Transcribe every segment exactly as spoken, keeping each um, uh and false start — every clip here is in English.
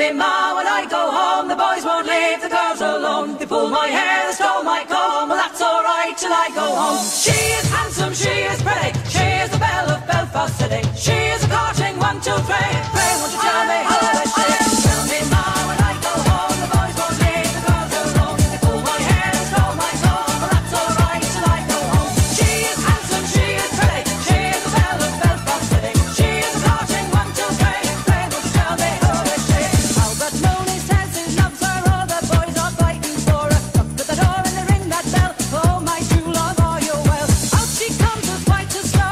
me, ma, when I go home. The boys won't leave the girls alone. They pull my hair, they stole my comb. Well, that's all right till I go home. She is handsome, she is pretty. She is the belle of Belfast City. She is a courting one, two, three. Pray, won't you tell me how I she is? Tell me, ma, when I go home. The boys won't leave the girls alone. They pull my hair, they stole my comb. Well, that's all right till I go home. She is handsome, she is pretty. She is the belle of Belfast City. She is a courting one, two, three. Pray, won't you tell me how I she is? Albert Mooney says his loves are all the boys are fighting for us. Knock at the door and they ring that bell. Oh, my true love, are you well? Out she comes as white as snow.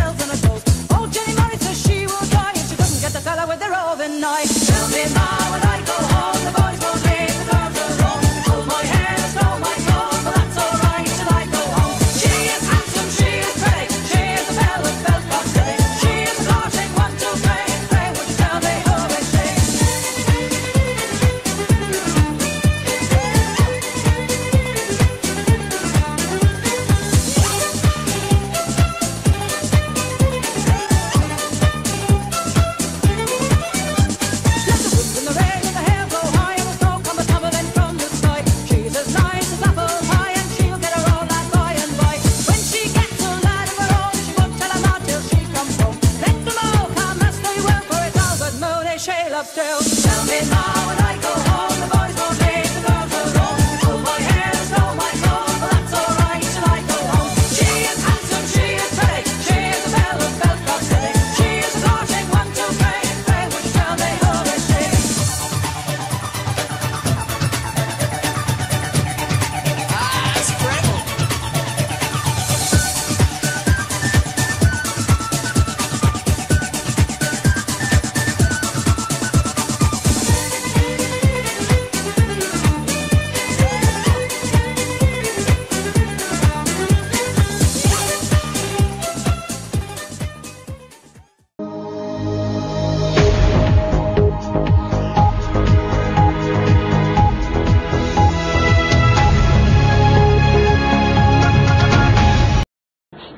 Tell me, ma, when I go home, the boys won't leave the girls alone. They pull my hair, they stole my comb, but that's all right till I go home. She is handsome, she is pretty, she is the belle of Belfast City. She is a courting one, two, three. Pray, would you tell me who is she? Let the wind and the rain and the hair blow high, and the snow come a tumbling from the sky. She's as nice as apple pie, and she'll get her own lad by and by. When she gets a lad of her own, she won't tell a lad till she comes home. Let them all come as they will, for it's all but Mooney she loves still. Tell me, ma, when I go home, the boys won't leave the girls alone. They pull my hair, they stole my comb, well, that's all right till I go home. She is handsome, she is pretty, she is the belle of Belfast City. She is a courting one, two, three. Pray, would you tell me who is she? Ah, it's Freckle.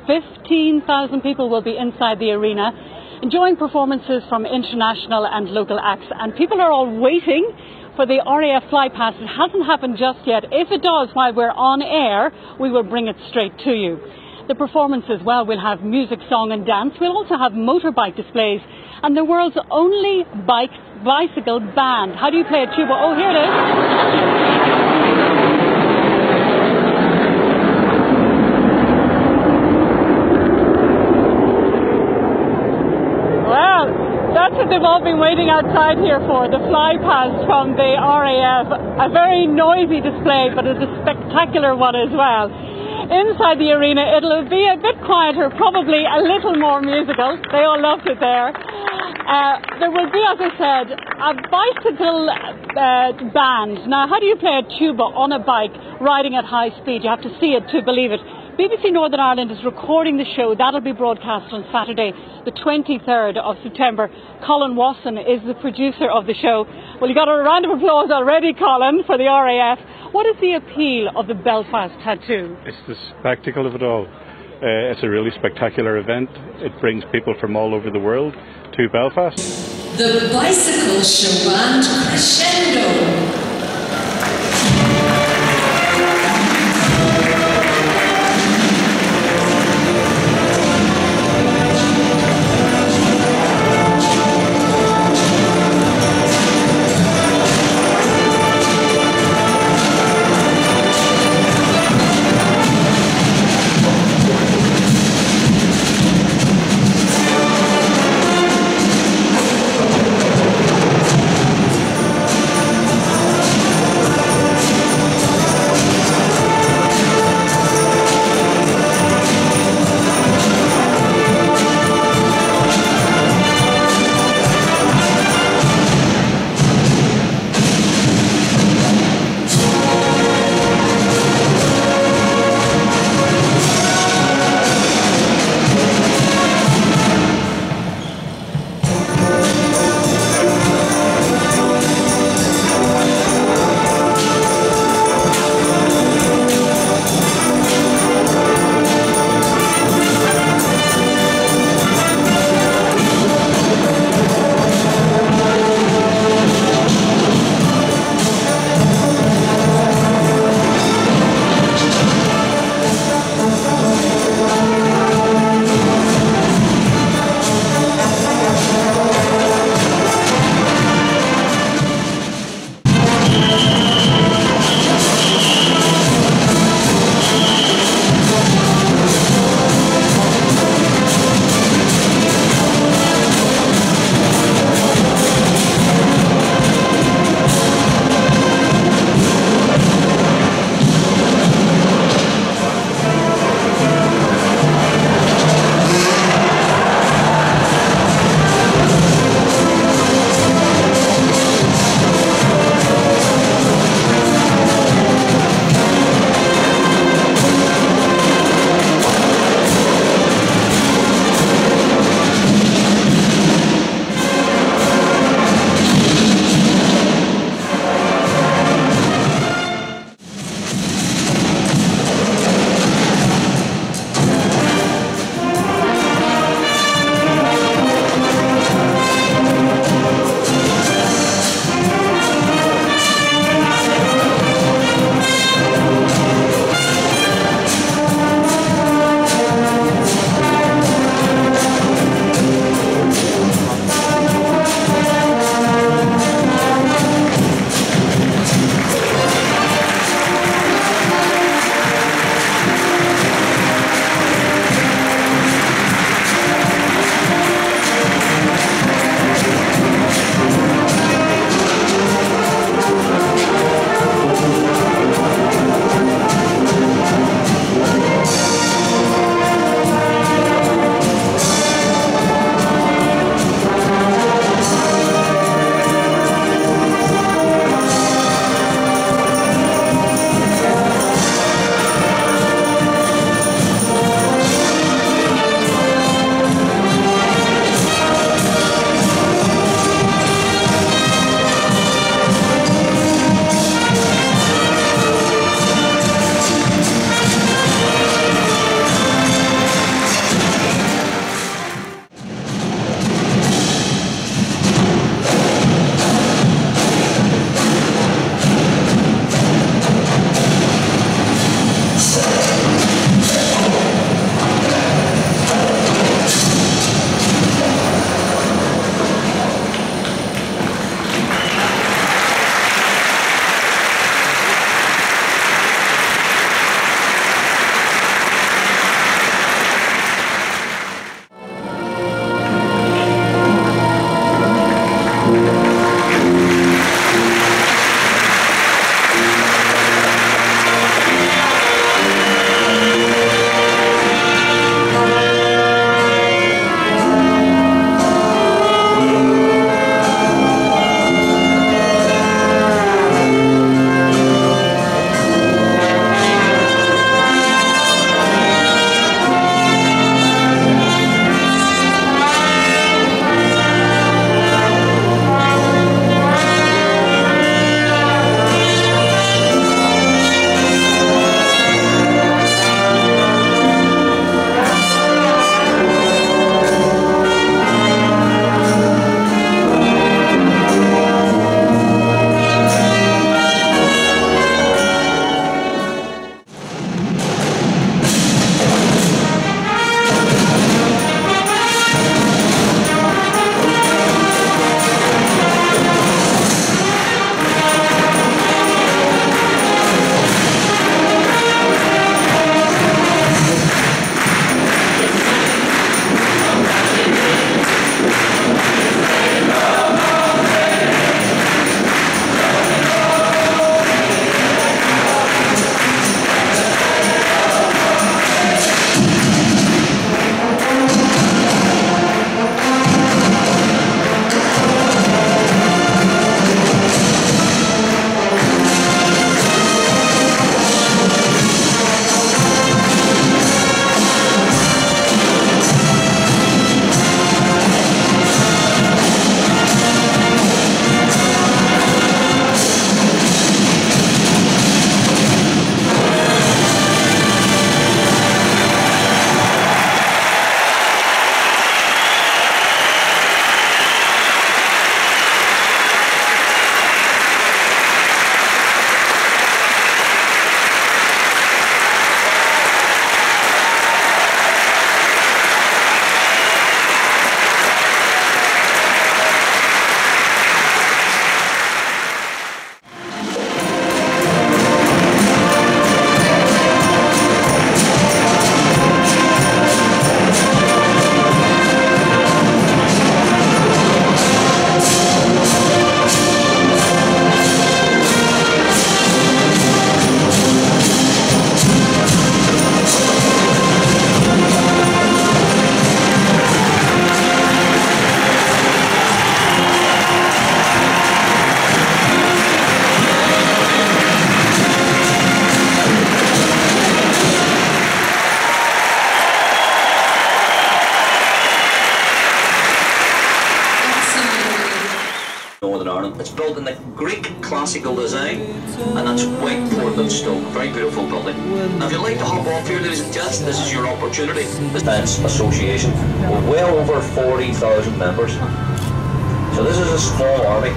fifteen thousand people will be inside the arena enjoying performances from international and local acts, and people are all waiting for the R A F fly pass. It hasn't happened just yet. If it does while we're on air, we will bring it straight to you. The performances, well, we'll have music, song and dance. We'll also have motorbike displays and the world's only bike bicycle band. How do you play a tuba? Oh, here it is. That's what they've all been waiting outside here for, the fly pass from the R A F. A very noisy display, but it's a spectacular one as well. Inside the arena, it'll be a bit quieter, probably a little more musical. They all loved it there. Uh, there will be, as I said, a bicycle uh, band. Now, how do you play a tuba on a bike riding at high speed? You have to see it to believe it. B B C Northern Ireland is recording the show. That'll be broadcast on Saturday, the twenty-third of September. Colin Watson is the producer of the show. Well, you got a round of applause already, Colin, for the R A F. What is the appeal of the Belfast Tattoo? It's the spectacle of it all. Uh, it's a really spectacular event. It brings people from all over the world to Belfast. The Bicycle Showband Crescendo. Northern Ireland. It's built in the Greek classical design, and that's White Portland Stone. Very beautiful building. Now, if you'd like to hop off here, ladies and gents, this is your opportunity. The Defence Association, with well over forty thousand members. So this is a small army.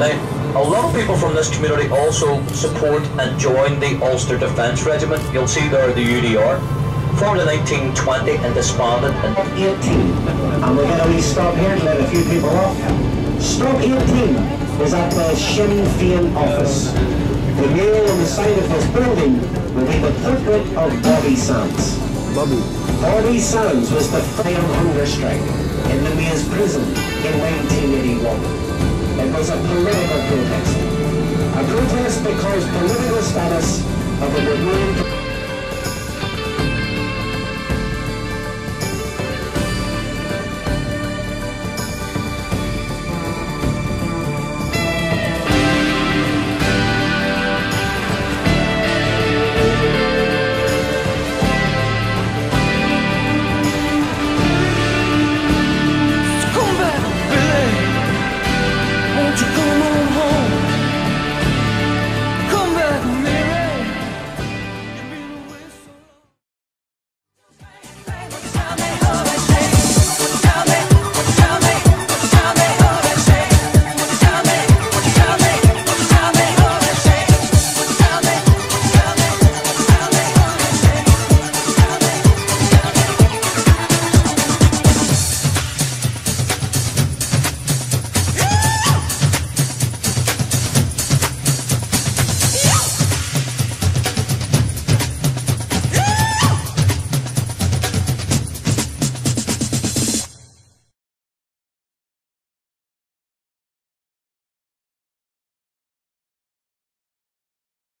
Now, a lot of people from this community also support and join the Ulster Defence Regiment. You'll see there the U D R. Formed in nineteen twenty and disbanded in eighteen, and we're going to only stop here to let a few people off. Stop eighteen is at the Sinn Féin office. The mural on the side of this building will be the portrait of Bobby Sands. Bobby. Bobby Sands was the final hunger strike in the Maze prison in nineteen eighty-one. It was a political protest. A protest because political status of a removed